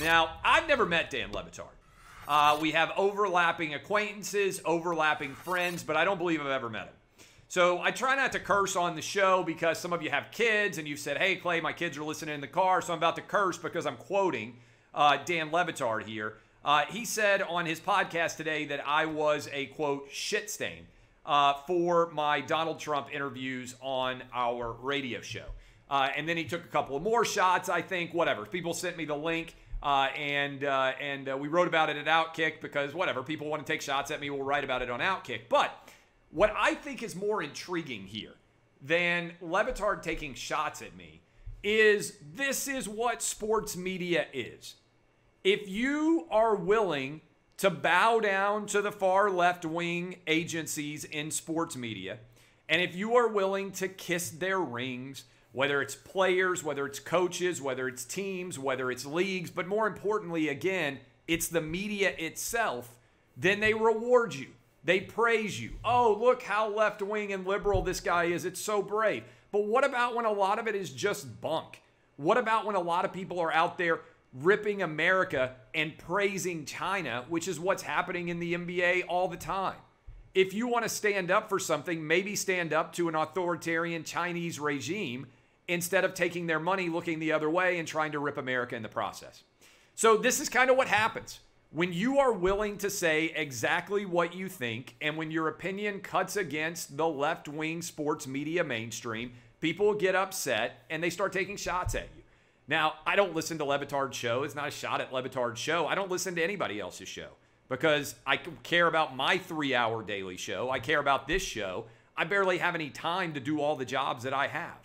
Now, I've never met Dan Le Batard. We have overlapping acquaintances, overlapping friends, but I don't believe I've ever met him. So I try not to curse on the show because some of you have kids and you've said, hey, Clay, my kids are listening in the car, so I'm about to curse because I'm quoting Dan Le Batard here. He said on his podcast today that I was a, quote, shit stain for my Donald Trump interviews on our radio show. And then he took a couple of more shots, I think, whatever. People sent me the link. And we wrote about it at OutKick because, whatever, people want to take shots at me, we'll write about it on OutKick. But what I think is more intriguing here than Le Batard taking shots at me is this is what sports media is. If you are willing to bow down to the far left-wing agencies in sports media, and if you are willing to kiss their rings, whether it's players, whether it's coaches, whether it's teams, whether it's leagues, but more importantly, again, it's the media itself, then they reward you. They praise you. Oh, look how left-wing and liberal this guy is. It's so brave. But what about when a lot of it is just bunk? What about when a lot of people are out there ripping America and praising China, which is what's happening in the NBA all the time? If you want to stand up for something, maybe stand up to an authoritarian Chinese regime instead of taking their money, looking the other way, and trying to rip America in the process. So this is kind of what happens. When you are willing to say exactly what you think, and when your opinion cuts against the left-wing sports media mainstream, people get upset, and they start taking shots at you. Now, I don't listen to Le Batard's show. It's not a shot at Le Batard's show. I don't listen to anybody else's show because I care about my 3-hour daily show. I care about this show. I barely have any time to do all the jobs that I have.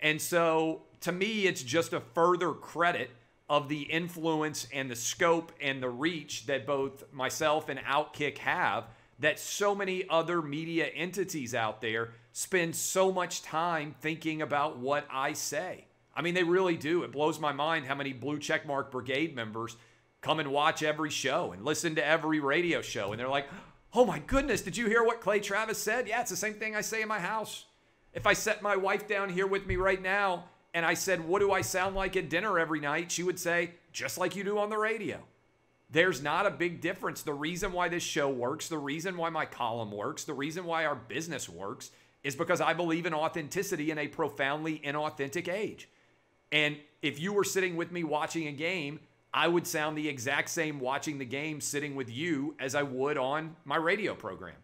And so, to me, it's just a further credit of the influence and the scope and the reach that both myself and OutKick have that so many other media entities out there spend so much time thinking about what I say. I mean, they really do. It blows my mind how many Blue Checkmark Brigade members come and watch every show and listen to every radio show. And they're like, oh my goodness, did you hear what Clay Travis said? Yeah, it's the same thing I say in my house. If I set my wife down here with me right now and I said, what do I sound like at dinner every night? She would say, just like you do on the radio. There's not a big difference. The reason why this show works, the reason why my column works, the reason why our business works is because I believe in authenticity in a profoundly inauthentic age. And if you were sitting with me watching a game, I would sound the exact same watching the game sitting with you as I would on my radio program.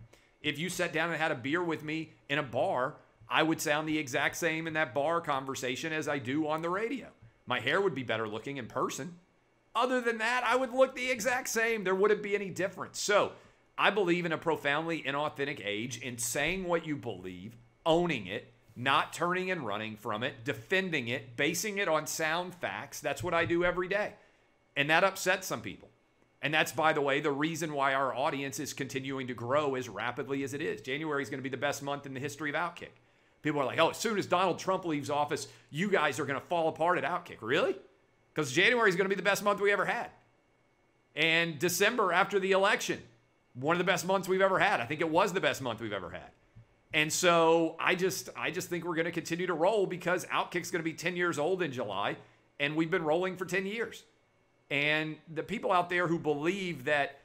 If you sat down and had a beer with me in a bar, I would sound the exact same in that bar conversation as I do on the radio. My hair would be better looking in person. Other than that, I would look the exact same. There wouldn't be any difference. So I believe in a profoundly inauthentic age in saying what you believe, owning it, not turning and running from it, defending it, basing it on sound facts. That's what I do every day. And that upsets some people. And that's, by the way, the reason why our audience is continuing to grow as rapidly as it is. January is going to be the best month in the history of OutKick. People are like, oh, as soon as Donald Trump leaves office, you guys are going to fall apart at OutKick. Really? Because January is going to be the best month we ever had. And December after the election, one of the best months we've ever had. I think it was the best month we've ever had. And so I just think we're going to continue to roll because OutKick's going to be 10 years old in July, and we've been rolling for 10 years. And the people out there who believe that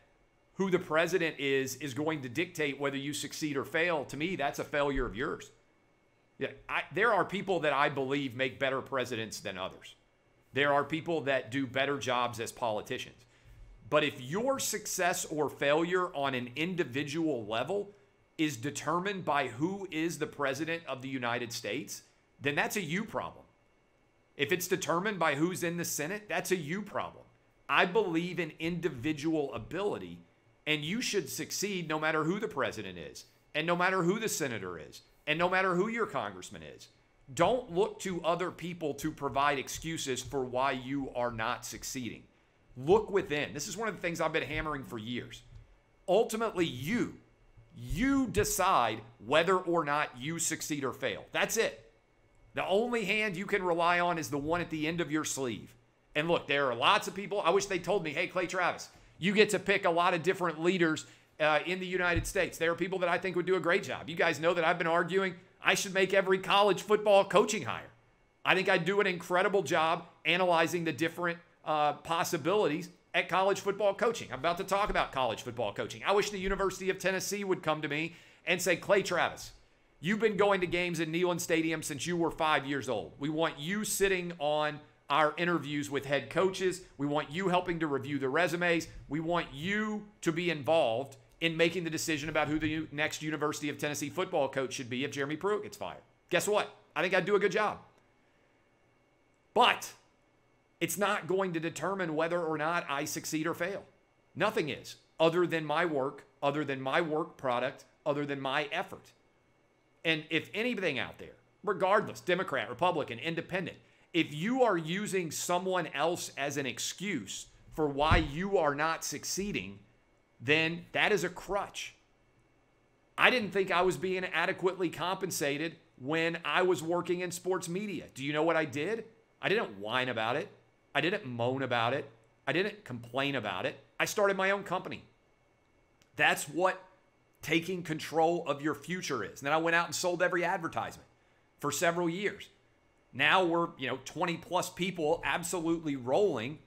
who the president is going to dictate whether you succeed or fail, to me, that's a failure of yours. Yeah, there are people that I believe make better presidents than others. There are people that do better jobs as politicians. But if your success or failure on an individual level is determined by who is the president of the United States, then that's a you problem. If it's determined by who's in the Senate, that's a you problem. I believe in individual ability, and you should succeed no matter who the president is, and no matter who the senator is, and no matter who your congressman is. Don't look to other people to provide excuses for why you are not succeeding. Look within. This is one of the things I've been hammering for years. Ultimately, you decide whether or not you succeed or fail. That's it. The only hand you can rely on is the one at the end of your sleeve. And look, there are lots of people. I wish they told me, hey, Clay Travis, you get to pick a lot of different leaders in the United States. There are people that I think would do a great job. You guys know that I've been arguing I should make every college football coaching hire. I think I'd do an incredible job analyzing the different possibilities at college football coaching. I'm about to talk about college football coaching. I wish the University of Tennessee would come to me and say, Clay Travis, you've been going to games in Neyland Stadium since you were 5 years old. We want you sitting on our interviews with head coaches. We want you helping to review the resumes. We want you to be involved in making the decision about who the next University of Tennessee football coach should be if Jeremy Pruitt gets fired. Guess what? I think I'd do a good job. But it's not going to determine whether or not I succeed or fail. Nothing is, other than my work, other than my work product, other than my effort. And if anything out there, regardless, Democrat, Republican, Independent, if you are using someone else as an excuse for why you are not succeeding, then that is a crutch. I didn't think I was being adequately compensated when I was working in sports media. Do you know what I did? I didn't whine about it. I didn't moan about it. I didn't complain about it. I started my own company. That's what taking control of your future is. And then I went out and sold every advertisement for several years. Now we're, 20 plus people absolutely rolling,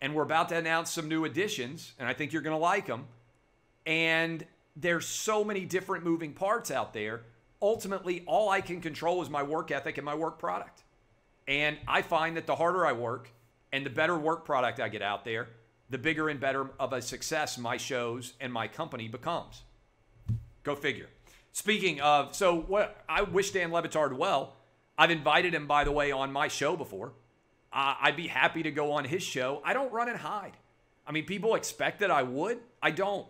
and we're about to announce some new additions, and I think you're going to like them. And there's so many different moving parts out there. Ultimately, all I can control is my work ethic and my work product. And I find that the harder I work and the better work product I get out there, the bigger and better of a success my shows and my company becomes. Go figure. Speaking of, I wish Dan Le Batard well. I've invited him, by the way, on my show before. I'd be happy to go on his show. I don't run and hide. I mean, people expect that I would. I don't.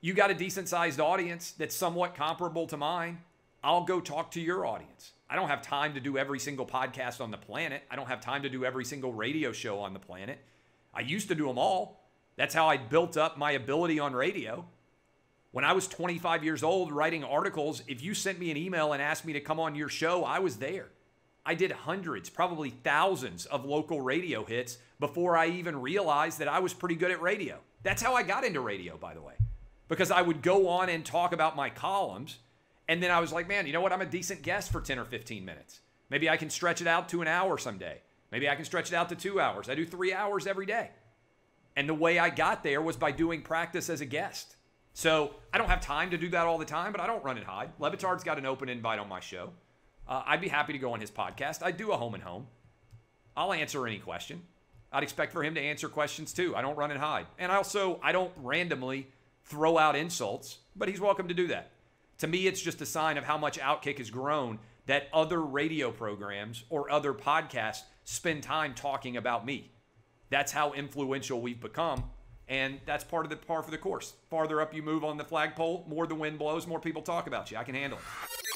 You got a decent-sized audience that's somewhat comparable to mine. I'll go talk to your audience. I don't have time to do every single podcast on the planet. I don't have time to do every single radio show on the planet. I used to do them all. That's how I built up my ability on radio. When I was 25 years old writing articles, if you sent me an email and asked me to come on your show, I was there. I did hundreds, probably thousands of local radio hits before I even realized that I was pretty good at radio. That's how I got into radio, by the way, because I would go on and talk about my columns. And then I was like, man, you know what? I'm a decent guest for 10 or 15 minutes. Maybe I can stretch it out to an hour someday. Maybe I can stretch it out to 2 hours. I do 3 hours every day. And the way I got there was by doing practice as a guest. So I don't have time to do that all the time, but I don't run and hide. Le Batard's got an open invite on my show. I'd be happy to go on his podcast. I do a home and home. I'll answer any question. I'd expect for him to answer questions too. I don't run and hide. And also, I don't randomly throw out insults, but he's welcome to do that. To me, it's just a sign of how much OutKick has grown that other radio programs or other podcasts spend time talking about me. That's how influential we've become, and that's part of the par for the course. Farther up you move on the flagpole, more the wind blows, more people talk about you. I can handle it.